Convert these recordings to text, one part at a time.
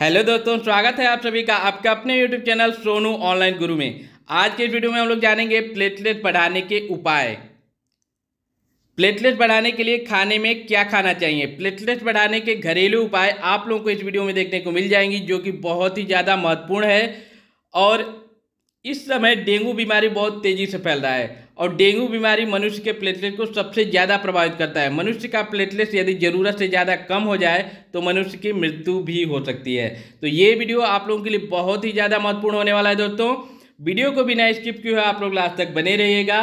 Hello दोस्तों, स्वागत है आप सभी का आपका अपने यूट्यूब चैनल सोनू ऑनलाइन गुरु में। आज के वीडियो में हम लोग जानेंगे प्लेटलेट बढ़ाने के उपाय। प्लेटलेट बढ़ाने के लिए खाने में क्या खाना चाहिए, प्लेटलेट बढ़ाने के घरेलू उपाय आप लोगों को इस वीडियो में देखने को मिल जाएंगी, जो कि बहुत ही ज़्यादा महत्वपूर्ण है। और इस समय डेंगू बीमारी बहुत तेज़ी से फैल रहा है और डेंगू बीमारी मनुष्य के प्लेटलेट को सबसे ज़्यादा प्रभावित करता है। मनुष्य का प्लेटलेट यदि ज़रूरत से ज़्यादा कम हो जाए तो मनुष्य की मृत्यु भी हो सकती है। तो ये वीडियो आप लोगों के लिए बहुत ही ज़्यादा महत्वपूर्ण होने वाला है। दोस्तों, वीडियो को बिना स्किप किए आप लोग लास्ट तक बने रहिएगा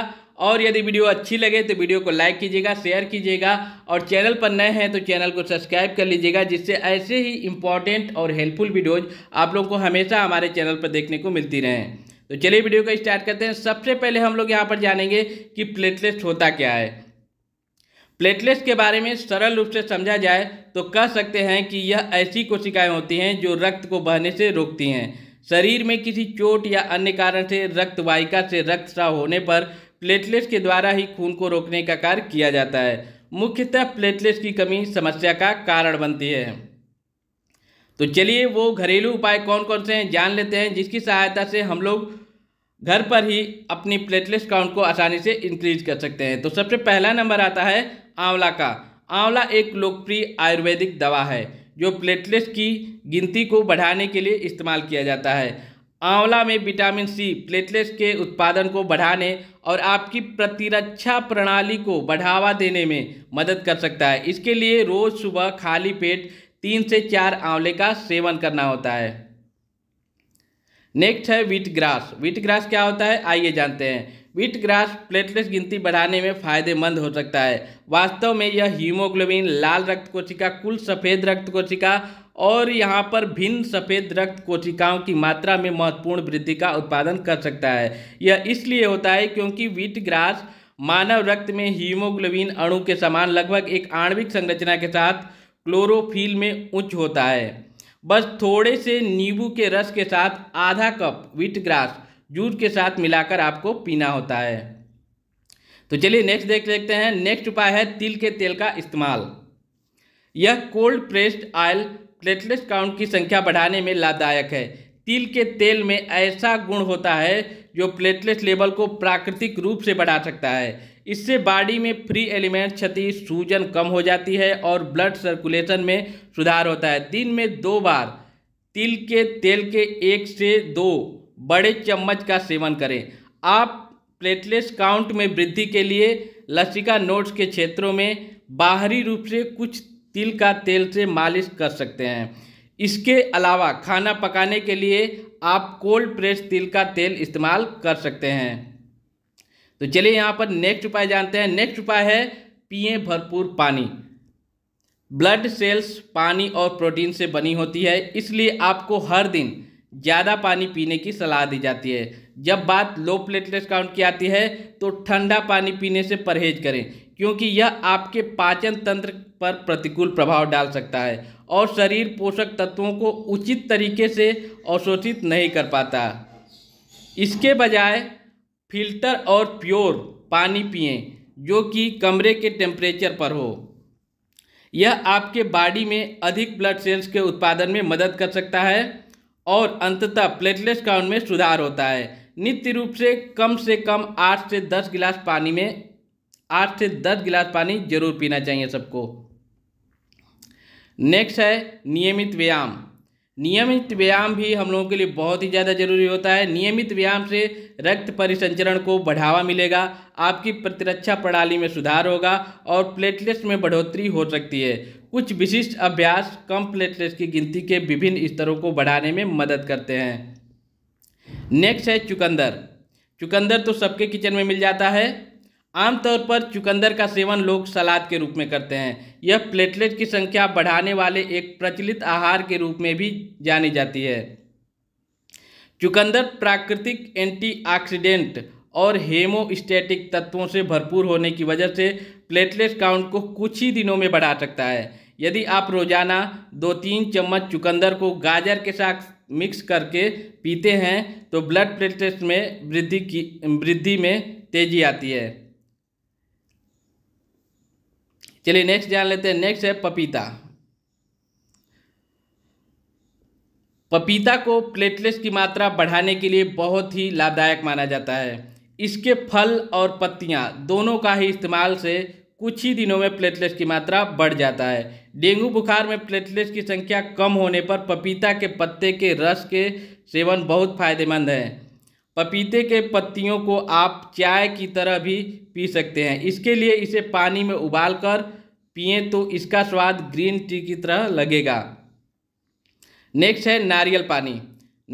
और यदि वीडियो अच्छी लगे तो वीडियो को लाइक कीजिएगा, शेयर कीजिएगा और चैनल पर नए हैं तो चैनल को सब्सक्राइब कर लीजिएगा, जिससे ऐसे ही इम्पॉर्टेंट और हेल्पफुल वीडियोज़ आप लोग को हमेशा हमारे चैनल पर देखने को मिलती रहें। तो चलिए वीडियो का स्टार्ट करते हैं। सबसे पहले हम लोग यहाँ पर जानेंगे कि प्लेटलेट्स होता क्या है। प्लेटलेट्स के बारे में सरल रूप से समझा जाए तो कह सकते हैं कि यह ऐसी कोशिकाएं होती हैं जो रक्त को बहने से रोकती हैं। शरीर में किसी चोट या अन्य कारण से रक्तवाहिका से रक्तस्राव होने पर प्लेटलेट्स के द्वारा ही खून को रोकने का कार्य किया जाता है। मुख्यतः प्लेटलेट्स की कमी समस्या का कारण बनती है। तो चलिए वो घरेलू उपाय कौन कौन से हैं जान लेते हैं, जिसकी सहायता से हम लोग घर पर ही अपनी प्लेटलेट्स काउंट को आसानी से इंक्रीज कर सकते हैं। तो सबसे पहला नंबर आता है आंवला का। आंवला एक लोकप्रिय आयुर्वेदिक दवा है जो प्लेटलेट्स की गिनती को बढ़ाने के लिए इस्तेमाल किया जाता है। आंवला में विटामिन सी प्लेटलेट्स के उत्पादन को बढ़ाने और आपकी प्रतिरक्षा प्रणाली को बढ़ावा देने में मदद कर सकता है। इसके लिए रोज़ सुबह खाली पेट 3 से 4 आंवले का सेवन करना होता है। नेक्स्ट है व्हीटग्रास। व्हीटग्रास क्या होता है आइए जानते हैं। व्हीटग्रास प्लेटलेट्स गिनती बढ़ाने में फायदेमंद हो सकता है। वास्तव में यह हीमोग्लोबिन, लाल रक्त कोशिका, कुल सफ़ेद रक्त कोशिका और यहाँ पर भिन्न सफ़ेद रक्त कोशिकाओं की मात्रा में महत्वपूर्ण वृद्धि का उत्पादन कर सकता है। यह इसलिए होता है क्योंकि व्हीटग्रास मानव रक्त में हीमोग्लोबिन अणु के समान लगभग एक आणविक संरचना के साथ क्लोरोफील में उच्च होता है। बस थोड़े से नींबू के रस के साथ आधा कप व्हीटग्रास जूस के साथ मिलाकर आपको पीना होता है। तो चलिए नेक्स्ट देखते हैं। नेक्स्ट उपाय है तिल के तेल का इस्तेमाल। यह cold pressed oil platelets count की संख्या बढ़ाने में लाभदायक है। तिल के तेल में ऐसा गुण होता है जो प्लेटलेट लेवल को प्राकृतिक रूप से बढ़ा सकता है। इससे बॉडी में फ्री एलिमेंट क्षति, सूजन कम हो जाती है और ब्लड सर्कुलेशन में सुधार होता है। दिन में 2 बार तिल के तेल के 1 से 2 बड़े चम्मच का सेवन करें। आप प्लेटलेट्स काउंट में वृद्धि के लिए लसिका नोड्स के क्षेत्रों में बाहरी रूप से कुछ तिल का तेल से मालिश कर सकते हैं। इसके अलावा खाना पकाने के लिए आप कोल्ड प्रेस तिल का तेल इस्तेमाल कर सकते हैं। तो चलिए यहाँ पर नेक्स्ट उपाय जानते हैं। नेक्स्ट उपाय है पिए भरपूर पानी। ब्लड सेल्स पानी और प्रोटीन से बनी होती है, इसलिए आपको हर दिन ज़्यादा पानी पीने की सलाह दी जाती है। जब बात लो प्लेटलेट्स काउंट की आती है तो ठंडा पानी पीने से परहेज करें, क्योंकि यह आपके पाचन तंत्र पर प्रतिकूल प्रभाव डाल सकता है और शरीर पोषक तत्वों को उचित तरीके से अवशोषित नहीं कर पाता। इसके बजाय फिल्टर और प्योर पानी पिएं जो कि कमरे के टेम्परेचर पर हो। यह आपके बॉडी में अधिक ब्लड सेल्स के उत्पादन में मदद कर सकता है और अंततः प्लेटलेट्स काउंट में सुधार होता है। नित्य रूप से कम 8 से 10 गिलास पानी जरूर पीना चाहिए सबको। नेक्स्ट है नियमित व्यायाम। नियमित व्यायाम भी हम लोगों के लिए बहुत ही ज़्यादा जरूरी होता है। नियमित व्यायाम से रक्त परिसंचरण को बढ़ावा मिलेगा, आपकी प्रतिरक्षा प्रणाली में सुधार होगा और प्लेटलेट्स में बढ़ोतरी हो सकती है। कुछ विशिष्ट अभ्यास कम प्लेटलेट्स की गिनती के विभिन्न स्तरों को बढ़ाने में मदद करते हैं। नेक्स्ट है चुकंदर। चुकंदर तो सबके किचन में मिल जाता है। आमतौर पर चुकंदर का सेवन लोग सलाद के रूप में करते हैं। यह प्लेटलेट की संख्या बढ़ाने वाले एक प्रचलित आहार के रूप में भी जानी जाती है। चुकंदर प्राकृतिक एंटीऑक्सीडेंट और हेमोस्टैटिक तत्वों से भरपूर होने की वजह से प्लेटलेट काउंट को कुछ ही दिनों में बढ़ा सकता है। यदि आप रोजाना 2-3 चम्मच चुकंदर को गाजर के साथ मिक्स करके पीते हैं तो ब्लड प्लेटलेट्स में वृद्धि में तेजी आती है। चलिए नेक्स्ट जान लेते हैं। नेक्स्ट है पपीता। पपीता को प्लेटलेट्स की मात्रा बढ़ाने के लिए बहुत ही लाभदायक माना जाता है। इसके फल और पत्तियां दोनों का ही इस्तेमाल से कुछ ही दिनों में प्लेटलेट्स की मात्रा बढ़ जाता है। डेंगू बुखार में प्लेटलेट्स की संख्या कम होने पर पपीता के पत्ते के रस के सेवन बहुत फायदेमंद है। पपीते के पत्तियों को आप चाय की तरह भी पी सकते हैं। इसके लिए इसे पानी में उबालकर पिएं तो इसका स्वाद ग्रीन टी की तरह लगेगा। नेक्स्ट है नारियल पानी।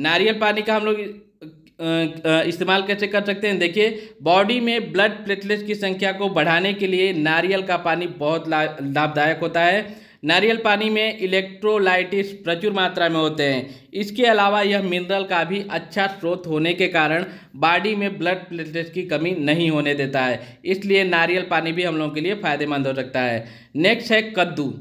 नारियल पानी का हम लोग इस्तेमाल कैसे कर सकते हैं? देखिए, बॉडी में ब्लड प्लेटलेट्स की संख्या को बढ़ाने के लिए नारियल का पानी बहुत लाभदायक होता है। नारियल पानी में इलेक्ट्रोलाइट्स प्रचुर मात्रा में होते हैं। इसके अलावा यह मिनरल का भी अच्छा स्रोत होने के कारण बॉडी में ब्लड प्लेटलेट्स की कमी नहीं होने देता है, इसलिए नारियल पानी भी हम लोगों के लिए फ़ायदेमंद हो सकता है। नेक्स्ट है कद्दू।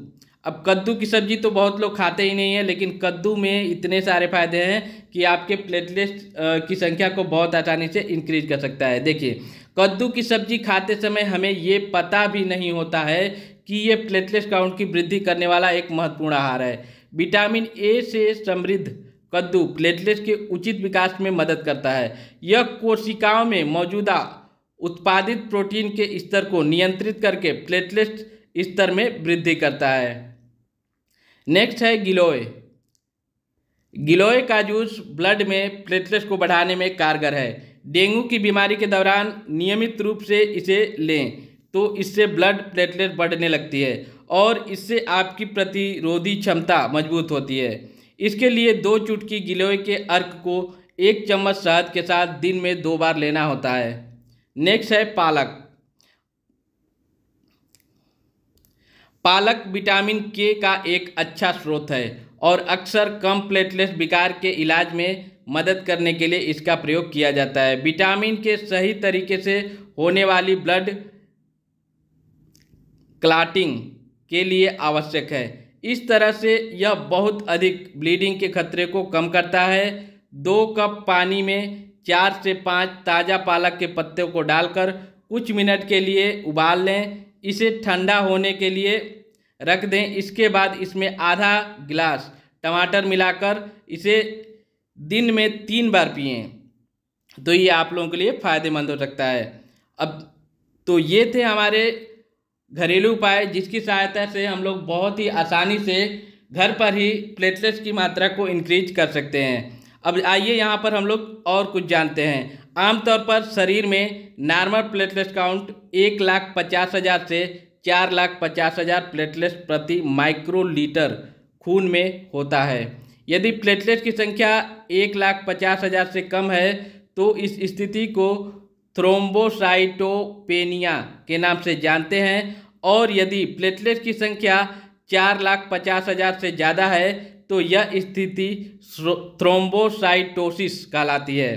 अब कद्दू की सब्जी तो बहुत लोग खाते ही नहीं है, लेकिन कद्दू में इतने सारे फायदे हैं कि आपके प्लेटलेट्स की संख्या को बहुत आसानी से इंक्रीज कर सकता है। देखिए, कद्दू की सब्जी खाते समय हमें ये पता भी नहीं होता है कि ये प्लेटलेट्स काउंट की वृद्धि करने वाला एक महत्वपूर्ण आहार है। विटामिन ए से समृद्ध कद्दू प्लेटलेट्स के उचित विकास में मदद करता है। यह कोशिकाओं में मौजूदा उत्पादित प्रोटीन के स्तर को नियंत्रित करके प्लेटलेट्स स्तर में वृद्धि करता है। नेक्स्ट है गिलोय। गिलोय का जूस ब्लड में प्लेटलेट्स को बढ़ाने में कारगर है। डेंगू की बीमारी के दौरान नियमित रूप से इसे लें तो इससे ब्लड प्लेटलेट बढ़ने लगती है और इससे आपकी प्रतिरोधी क्षमता मजबूत होती है। इसके लिए 2 चुटकी गिलोय के अर्क को 1 चम्मच शहद के साथ दिन में 2 बार लेना होता है। नेक्स्ट है पालक। पालक विटामिन के का एक अच्छा स्रोत है और अक्सर कम प्लेटलेट्स विकार के इलाज में मदद करने के लिए इसका प्रयोग किया जाता है। विटामिन के सही तरीके से होने वाली ब्लड क्लाटिंग के लिए आवश्यक है। इस तरह से यह बहुत अधिक ब्लीडिंग के खतरे को कम करता है। 2 कप पानी में 4 से 5 ताज़ा पालक के पत्तों को डालकर कुछ मिनट के लिए उबाल लें। इसे ठंडा होने के लिए रख दें। इसके बाद इसमें आधा गिलास टमाटर मिलाकर इसे दिन में 3 बार पिएं तो ये आप लोगों के लिए फ़ायदेमंद हो सकता है। अब तो ये थे हमारे घरेलू उपाय जिसकी सहायता से हम लोग बहुत ही आसानी से घर पर ही प्लेटलेट्स की मात्रा को इंक्रीज कर सकते हैं। अब आइए यहाँ पर हम लोग और कुछ जानते हैं। आमतौर पर शरीर में नॉर्मल प्लेटलेट्स काउंट 1,50,000 से 4,50,000 प्लेटलेट्स प्रति माइक्रोलीटर खून में होता है। यदि प्लेटलेट्स की संख्या 1,50,000 से कम है तो इस स्थिति को थ्रोम्बोसाइटोपेनिया के नाम से जानते हैं, और यदि प्लेटलेट्स की संख्या 4,50,000 से ज़्यादा है तो यह स्थिति थ्रोम्बोसाइटोसिस कहलाती है।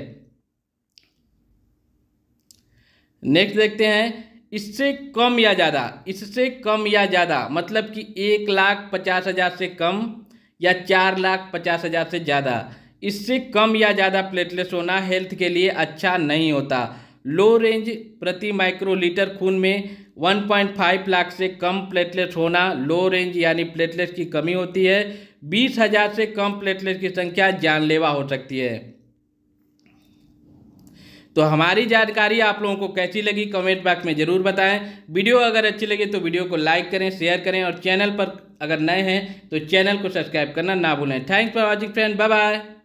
नेक्स्ट देखते हैं इससे कम या ज़्यादा मतलब कि 1,50,000 से कम या 4,50,000 से ज़्यादा, इससे कम या ज़्यादा प्लेटलेट्स होना हेल्थ के लिए अच्छा नहीं होता। लो रेंज प्रति माइक्रोलीटर खून में 1.5 लाख से कम प्लेटलेट्स होना लो रेंज यानी प्लेटलेट्स की कमी होती है। 20,000 से कम प्लेटलेट्स की संख्या जानलेवा हो सकती है। तो हमारी जानकारी आप लोगों को कैसी लगी कमेंट बॉक्स में ज़रूर बताएं। वीडियो अगर अच्छी लगे तो वीडियो को लाइक करें, शेयर करें, और चैनल पर अगर नए हैं तो चैनल को सब्सक्राइब करना ना भूलें। Thanks for watching friend, bye bye.